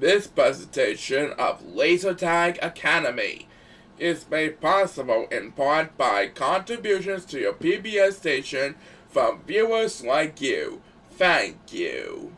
This presentation of Laser Tag Academy is made possible in part by contributions to your PBS station from viewers like you. Thank you.